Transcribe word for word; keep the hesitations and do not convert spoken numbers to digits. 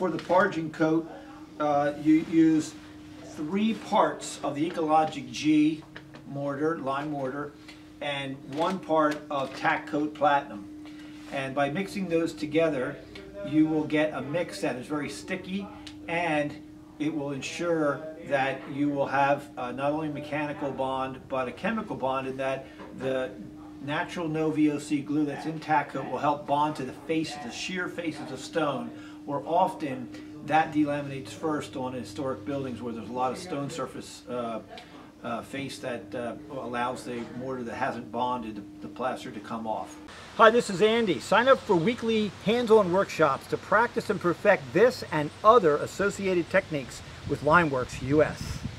for the barging coat, uh, you use three parts of the Ecologic G mortar, lime mortar, and one part of Tack Coat Platinum. And by mixing those together, you will get a mix that is very sticky, and it will ensure that you will have uh, not only a mechanical bond, but a chemical bond, in that the natural no V O C glue that's in Tack Coat will help bond to the faces, the sheer faces of stone, where often that delaminates first on historic buildings where there's a lot of stone surface uh, Uh, face that uh, allows the mortar that hasn't bonded the, the plaster to come off. Hi, this is Andy. Sign up for weekly hands-on workshops to practice and perfect this and other associated techniques with LimeWorks U S.